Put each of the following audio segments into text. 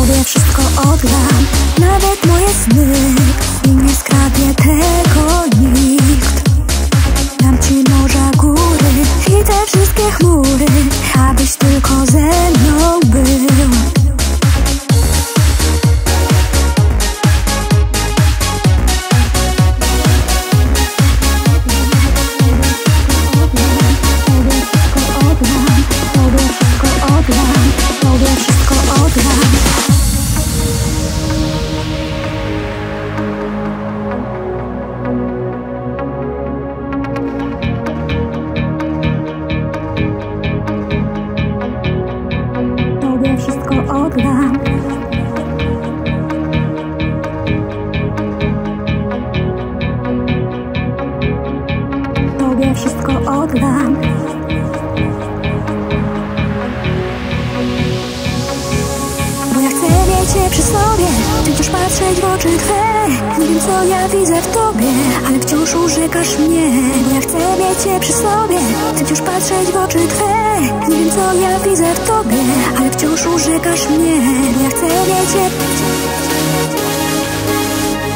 Tobie wszystko oddam, nawet moje sny, i nie skradnie tego nikt. Dam ci morza, góry i te wszystkie chmury, abyś tylko ze mną był. Tobie wszystko oddam. Bo ja chcę mieć cię przy sobie, wciąż patrzeć w oczy twe. Nie wiem, co ja widzę w tobie, ale wciąż urzekasz mnie. Bo ja chcę mieć cię przy sobie, wciąż patrzeć w oczy twe. Nie wiem, co ja widzę w tobie, ale wciąż urzekasz mnie. Bo ja chcę mieć cię.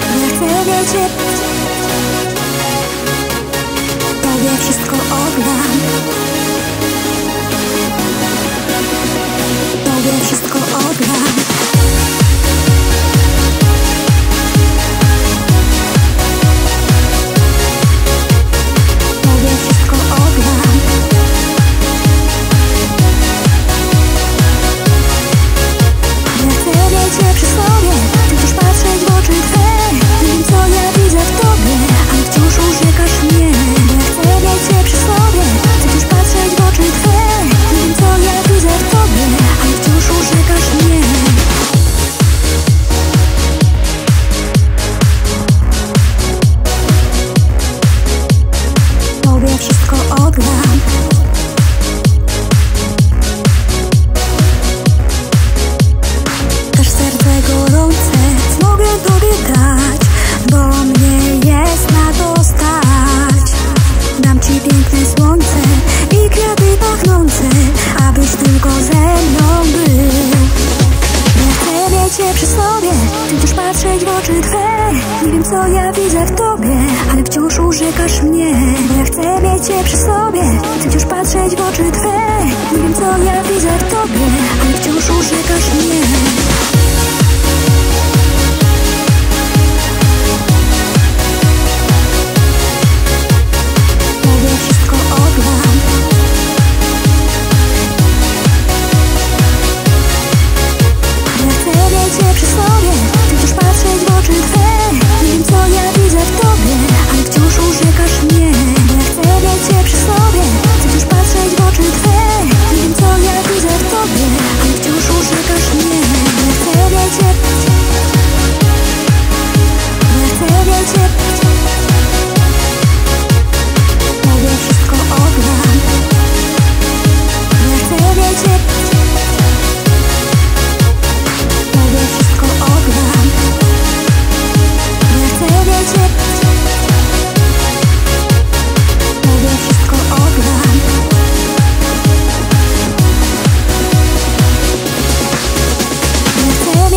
Bo ja chcę mieć cię. Tobie wszystko oddam. Tobie wszystko oddam. Tobie wszystko oddam. Ja chcę mieć cię przy sobie, wciąż patrzeć w oczy twe. Nie wiem, co ja widzę w tobie, ale wciąż urzekasz mnie. Nie wiem, co ja widzę w tobie, ale wciąż urzekasz mnie. Bo ja chcę mieć cię przy sobie, wciąż patrzeć w oczy twe. Nie wiem, co ja widzę w tobie, ale wciąż urzekasz mnie. Tobie wszystko oddam. Ja chcę mieć cię przy sobie, wciąż patrzeć w oczy twe.